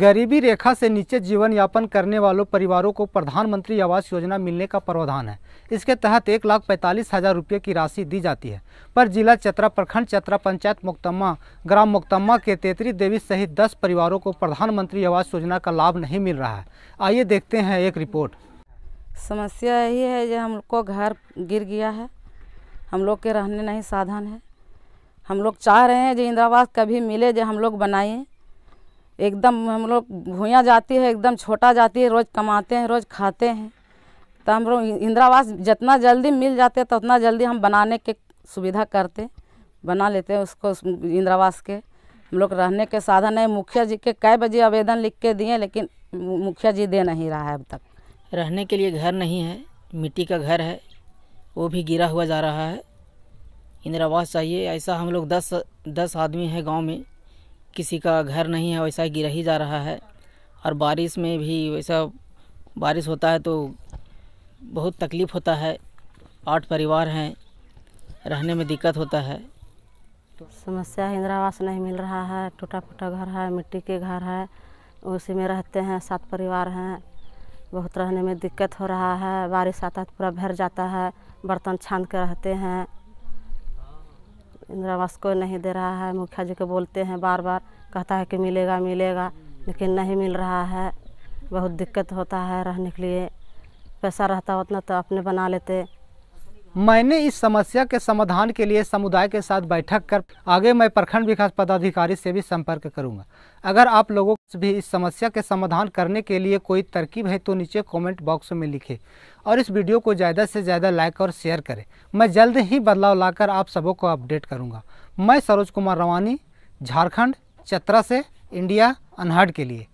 गरीबी रेखा से नीचे जीवन यापन करने वालों परिवारों को प्रधानमंत्री आवास योजना मिलने का प्रावधान है। इसके तहत 1,45,000 रुपये की राशि दी जाती है। पर जिला चतरा प्रखंड चतरा पंचायत मोक्तम्मा ग्राम मोक्तम्मा के तेतरी देवी सहित 10 परिवारों को प्रधानमंत्री आवास योजना का लाभ नहीं मिल रहा है। आइए देखते हैं एक रिपोर्ट। समस्या यही है जो हम लोग को घर गिर गया है, हम लोग के रहने नहीं साधन है। हम लोग चाह रहे हैं जो इंदिरा आवास कभी मिले, जो हम लोग बनाए। एकदम हम लोग भूया जाती है, एकदम छोटा जाती है। रोज़ कमाते हैं, रोज़ खाते हैं। तो हम लोग इंदिरा आवास जितना जल्दी मिल जाते हैं तो उतना जल्दी हम बनाने के सुविधा करते, बना लेते हैं उसको। इंदिरा आवास के हम लोग रहने के साधन है। मुखिया जी के कई बजे आवेदन लिख के दिए, लेकिन मुखिया जी दे नहीं रहा है अब तक। रहने के लिए घर नहीं है, मिट्टी का घर है, वो भी गिरा हुआ जा रहा है। इंदिरा आवास चाहिए। ऐसा हम लोग दस आदमी हैं गाँव में, किसी का घर नहीं है, वैसा गिरा ही जा रहा है। और बारिश में भी वैसा बारिश होता है तो बहुत तकलीफ़ होता है। 8 परिवार हैं, रहने में दिक्कत होता है। समस्या है, इंदिरा आवास नहीं मिल रहा है। टूटा फूटा घर है, मिट्टी के घर है, उसी में रहते हैं। 7 परिवार हैं, बहुत रहने में दिक्कत हो रहा है। बारिश आता है पूरा भर जाता है, बर्तन छान के रहते हैं। इंदिरा आवास को नहीं दे रहा है। मुखिया जी को बोलते हैं, बार बार कहता है कि मिलेगा मिलेगा, लेकिन नहीं मिल रहा है। बहुत दिक्कत होता है रहने के लिए। पैसा रहता उतना तो अपने बना लेते। मैंने इस समस्या के समाधान के लिए समुदाय के साथ बैठक कर आगे मैं प्रखंड विकास पदाधिकारी से भी संपर्क करूंगा। अगर आप लोगों को भी इस समस्या के समाधान करने के लिए कोई तरकीब है तो नीचे कमेंट बॉक्स में लिखें और इस वीडियो को ज़्यादा से ज़्यादा लाइक और शेयर करें। मैं जल्द ही बदलाव लाकर आप सबों को अपडेट करूँगा। मैं सरोज कुमार रवानी, झारखंड, चतरा से इंडिया अनहर्ड के लिए।